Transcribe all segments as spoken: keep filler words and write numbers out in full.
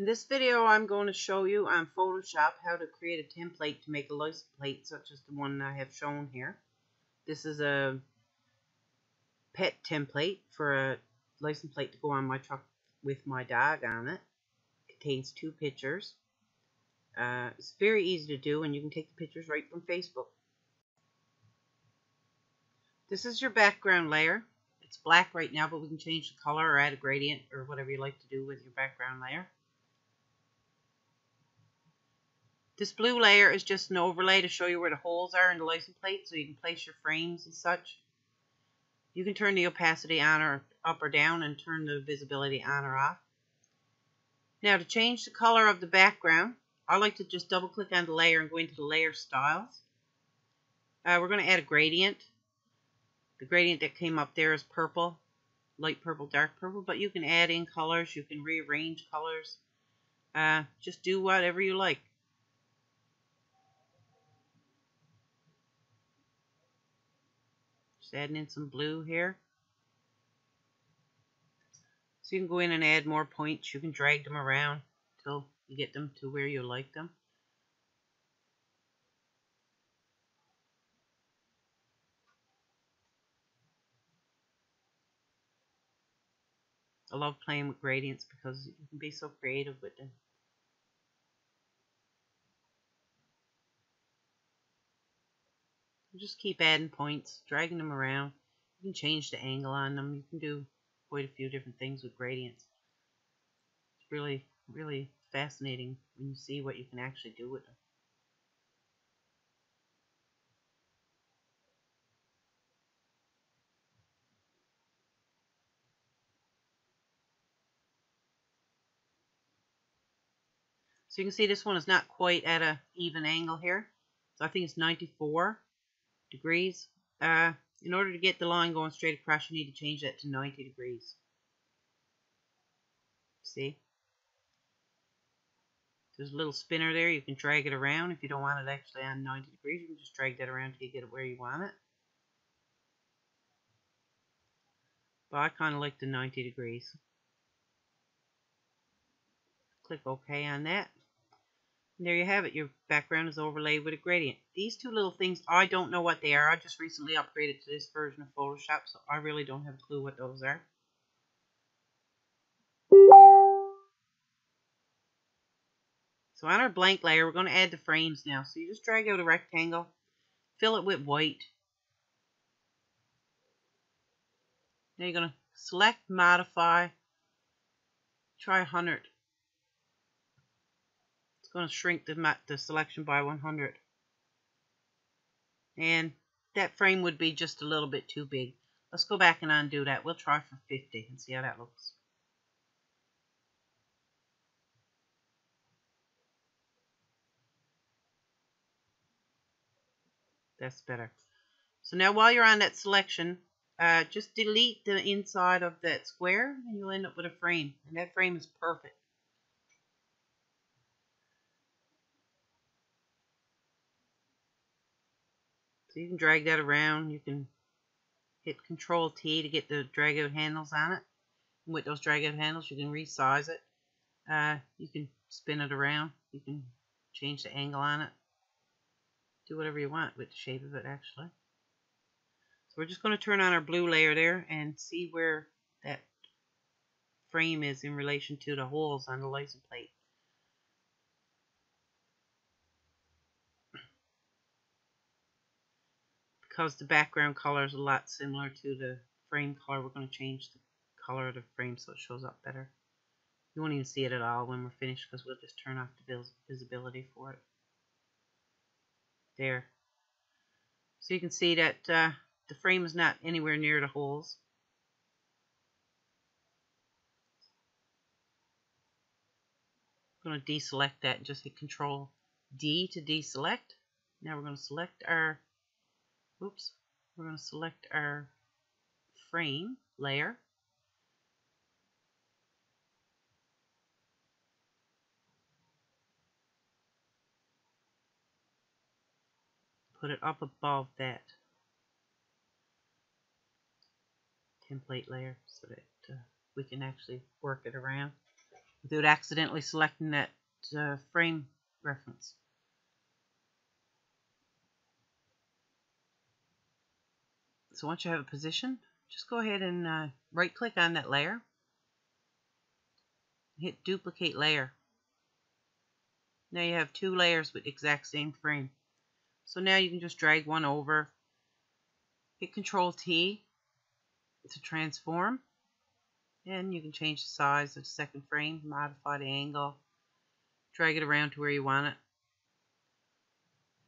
In this video, I'm going to show you on Photoshop how to create a template to make a license plate such as the one I have shown here. This is a pet template for a license plate to go on my truck with my dog on it. It contains two pictures. Uh, it's very easy to do, and you can take the pictures right from Facebook. This is your background layer. It's black right now, but we can change the color or add a gradient or whatever you like to do with your background layer. This blue layer is just an overlay to show you where the holes are in the license plate so you can place your frames and such. You can turn the opacity on or up or down and turn the visibility on or off. Now to change the color of the background, I like to just double click on the layer and go into the layer styles. Uh, we're going to add a gradient. The gradient that came up there is purple, light purple, dark purple, but you can add in colors, you can rearrange colors, uh, just do whatever you like. Just adding in some blue here. So you can go in and add more points, you can drag them around till you get them to where you like them. I love playing with gradients because you can be so creative with them. You just keep adding points, dragging them around. You can change the angle on them. You can do quite a few different things with gradients. It's really, really fascinating when you see what you can actually do with them. So you can see this one is not quite at an even angle here. So I think it's ninety-four degrees. Uh, in order to get the line going straight across, you need to change that to ninety degrees. See? There's a little spinner there. You can drag it around. If you don't want it actually on ninety degrees, you can just drag that around till you get it where you want it. But I kind of like the ninety degrees. Click OK on that. And there you have it. Your background is overlaid with a gradient. These two little things, I don't know what they are. I just recently upgraded to this version of Photoshop, so I really don't have a clue what those are. So on our blank layer, we're going to add the frames now. So you just drag out a rectangle, fill it with white. Now you're going to select, modify, try one hundred. Going to shrink the, the selection by one hundred, and that frame would be just a little bit too big. Let's go back and undo that. We'll try for fifty and see how that looks. That's better. So now while you're on that selection, uh, just delete the inside of that square and you'll end up with a frame, and that frame is perfect. So you can drag that around. You can hit control T to get the drag out handles on it. And with those drag out handles, you can resize it. Uh, you can spin it around. You can change the angle on it. Do whatever you want with the shape of it, actually. So we're just going to turn on our blue layer there and see where that frame is in relation to the holes on the license plate. Because the background color is a lot similar to the frame color, we're going to change the color of the frame so it shows up better. You won't even see it at all when we're finished because we'll just turn off the visibility for it. There. So you can see that uh, the frame is not anywhere near the holes. I'm going to deselect that and just hit control D to deselect. Now we're going to select our Oops, we're going to select our frame layer. Put it up above that template layer so that uh, we can actually work it around. without accidentally selecting that uh, frame reference. So once you have a position, just go ahead and uh, right click on that layer. Hit duplicate layer. Now you have two layers with the exact same frame. So now you can just drag one over. Hit Control T to transform. And you can change the size of the second frame, modify the angle, drag it around to where you want it.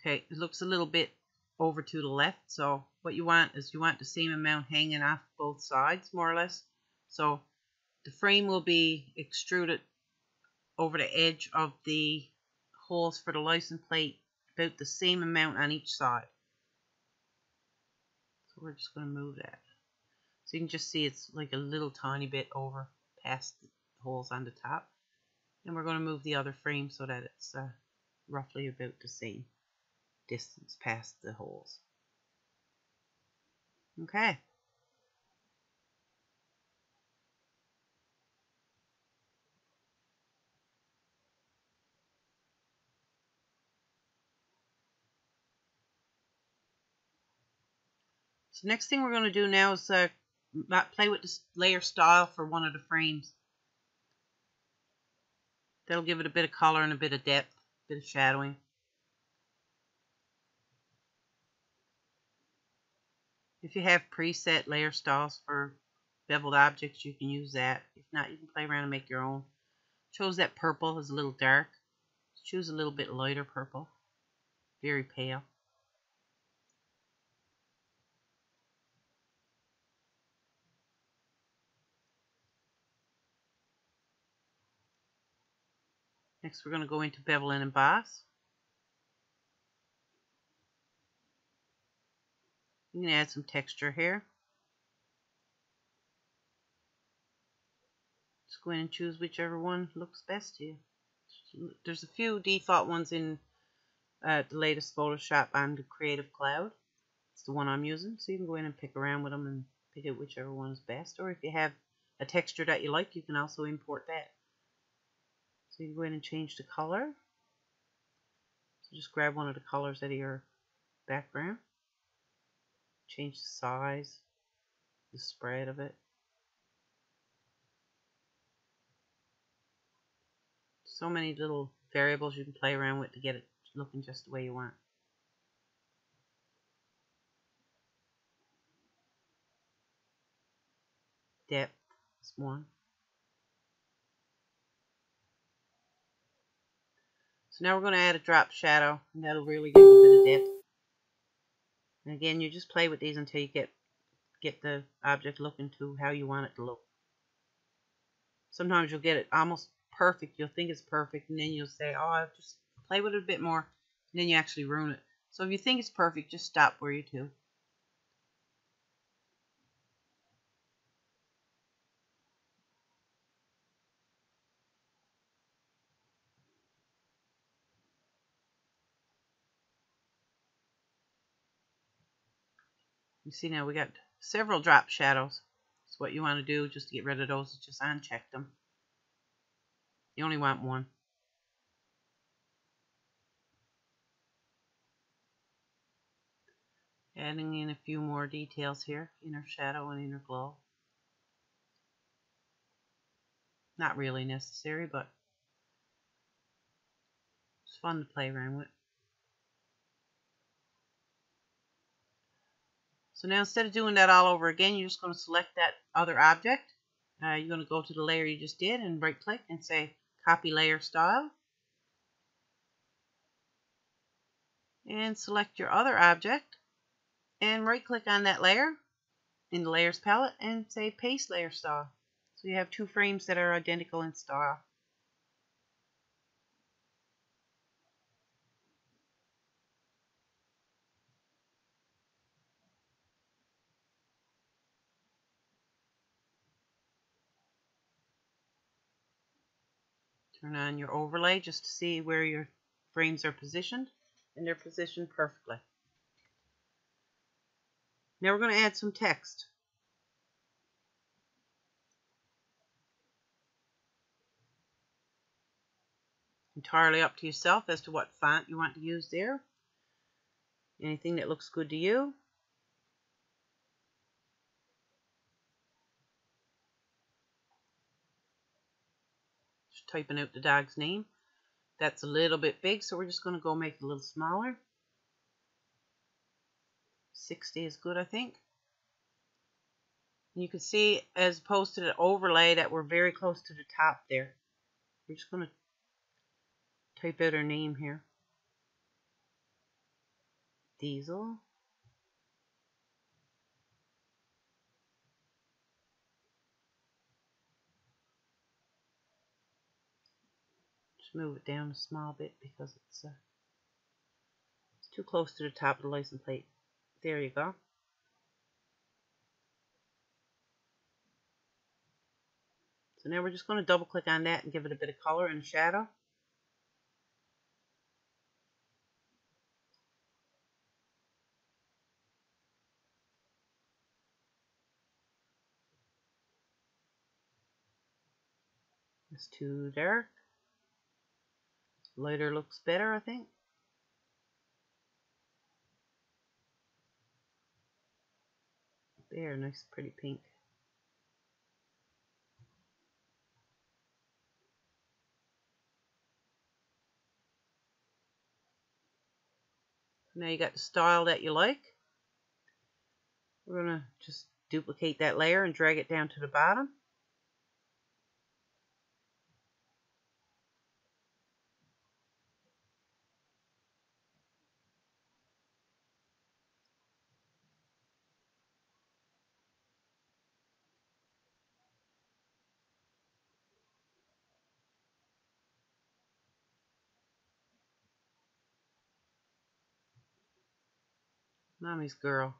Okay, it looks a little bit over to the left. So what you want is you want the same amount hanging off both sides, more or less. So the frame will be extruded over the edge of the holes for the license plate, about the same amount on each side. So we're just going to move that. So you can just see it's like a little tiny bit over past the holes on the top. And we're going to move the other frame so that it's uh, roughly about the same distance past the holes. Okay. So next thing we're going to do now is uh, play with this layer style for one of the frames. That'll give it a bit of color and a bit of depth, a bit of shadowing. If you have preset layer styles for beveled objects, you can use that. If not, you can play around and make your own. Chose that purple, it's a little dark. Choose a little bit lighter purple, very pale. Next, we're going to go into Bevel and Emboss. You can add some texture here. Just go in and choose whichever one looks best to you. There's a few default ones in uh, the latest Photoshop on the Creative Cloud. It's the one I'm using, so you can go in and pick around with them and pick out whichever one is best. Or if you have a texture that you like, you can also import that. So you can go ahead and change the color. So just grab one of the colors out of your background. Change the size, the spread of it. So many little variables you can play around with to get it looking just the way you want. Depth is one. So now we're going to add a drop shadow, and that'll really give you a bit of depth. And again, you just play with these until you get, get the object looking to how you want it to look. Sometimes you'll get it almost perfect, you'll think it's perfect, and then you'll say, oh, I'll just play with it a bit more, and then you actually ruin it. So if you think it's perfect, just stop where you do. You see now we got several drop shadows. So what you want to do just to get rid of those is just uncheck them. You only want one. Adding in a few more details here. Inner shadow and inner glow. Not really necessary, but it's fun to play around with. So now instead of doing that all over again, you're just going to select that other object. Uh, you're going to go to the layer you just did and right click and say copy layer style. And select your other object and right click on that layer in the layers palette and say paste layer style. So you have two frames that are identical in style. Turn on your overlay just to see where your frames are positioned, and they're positioned perfectly. Now we're going to add some text. entirely up to yourself as to what font you want to use there. Anything that looks good to you. Just typing out the dog's name. That's a little bit big, so we're just going to go make it a little smaller. sixty is good, I think. And you can see, as opposed to the overlay, that we're very close to the top there. We're just going to type out our name here. Diesel. Just move it down a small bit because it's, uh, it's too close to the top of the license plate. There you go. So now we're just going to double click on that and give it a bit of color and shadow. It's too dark. Lighter looks better, I think. There, nice pretty pink. Now you got the style that you like. We're going to just duplicate that layer and drag it down to the bottom. Mommy's girl.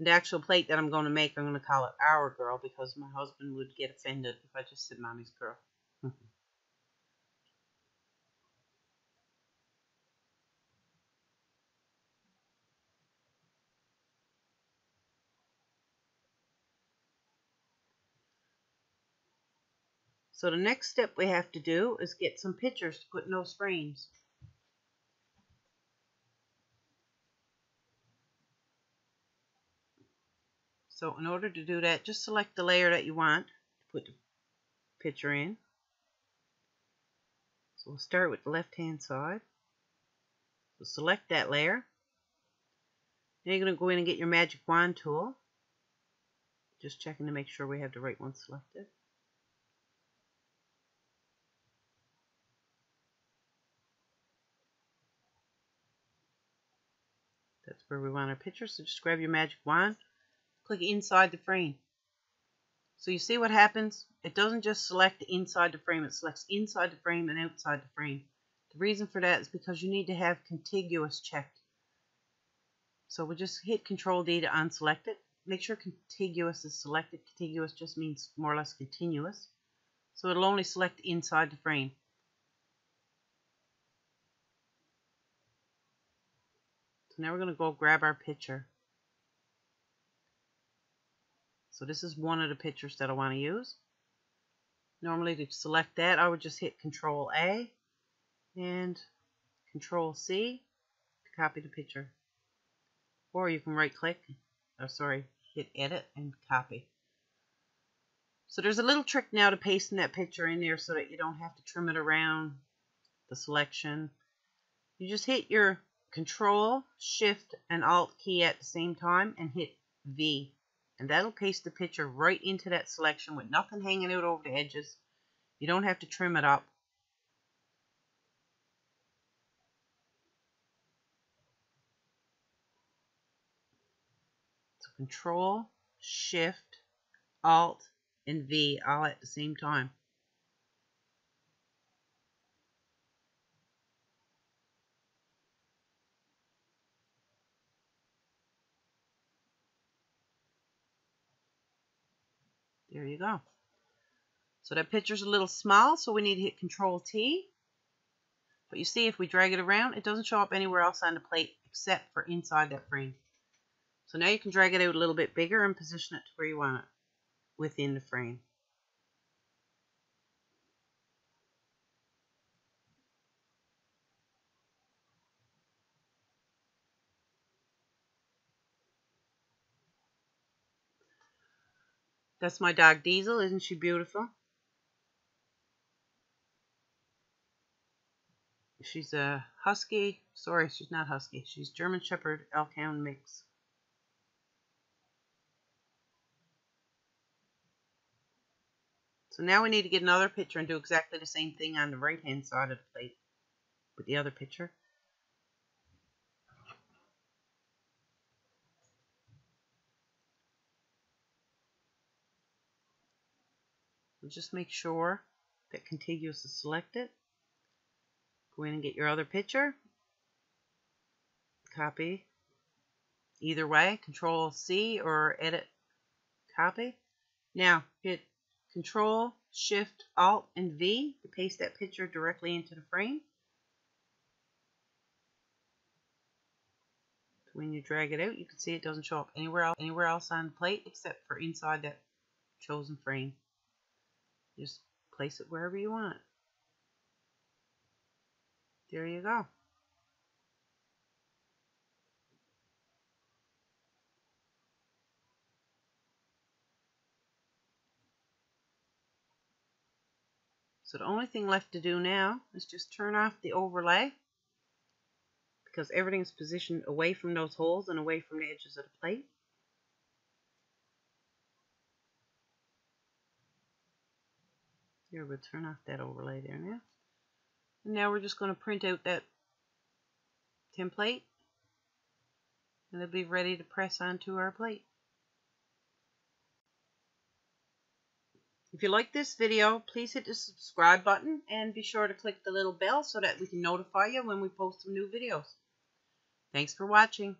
The actual plate that I'm going to make, I'm going to call it Our Girl because my husband would get offended if I just said Mommy's Girl. So the next step we have to do is get some pictures to put in those frames. So in order to do that, just select the layer that you want to put the picture in. So we'll start with the left-hand side. So select that layer. Now you're going to go in and get your magic wand tool. Just checking to make sure we have the right one selected. That's where we want our picture, so just grab your magic wand. Click inside the frame. So you see what happens? It doesn't just select inside the frame, it selects inside the frame and outside the frame. The reason for that is because you need to have contiguous checked. So we'll just hit control D to unselect it. Make sure contiguous is selected. Contiguous just means more or less continuous. So it'll only select inside the frame. So now we're going to go grab our picture. So this is one of the pictures that I want to use. Normally to select that, I would just hit control A and control C to copy the picture. Or you can right click, oh sorry, hit edit and copy. So there's a little trick now to pasting that picture in there so that you don't have to trim it around the selection. You just hit your control, shift and alt key at the same time and hit V. And that'll paste the picture right into that selection with nothing hanging out over the edges. You don't have to trim it up. So Control, Shift, Alt, and V all at the same time. There you go. So that picture's a little small, so we need to hit control T. But you see, if we drag it around, it doesn't show up anywhere else on the plate except for inside that frame. So now you can drag it out a little bit bigger and position it to where you want it within the frame. That's my dog Diesel. Isn't she beautiful? She's a husky. Sorry, she's not husky. She's German Shepherd Elkhound mix. So now we need to get another picture and do exactly the same thing on the right hand side of the plate with the other picture. So just make sure that contiguous is selected. Go in and get your other picture. Copy. Either way, Control C or Edit Copy. Now hit Control, Shift, Alt, and V to paste that picture directly into the frame. When you drag it out, you can see it doesn't show up anywhere else, anywhere else on the plate except for inside that chosen frame. Just place it wherever you want. There you go. So the only thing left to do now is just turn off the overlay, because everything's positioned away from those holes and away from the edges of the plate. Here, we'll turn off that overlay there now. And now we're just going to print out that template, and it'll be ready to press onto our plate. If you like this video, please hit the subscribe button and be sure to click the little bell so that we can notify you when we post some new videos. Thanks for watching.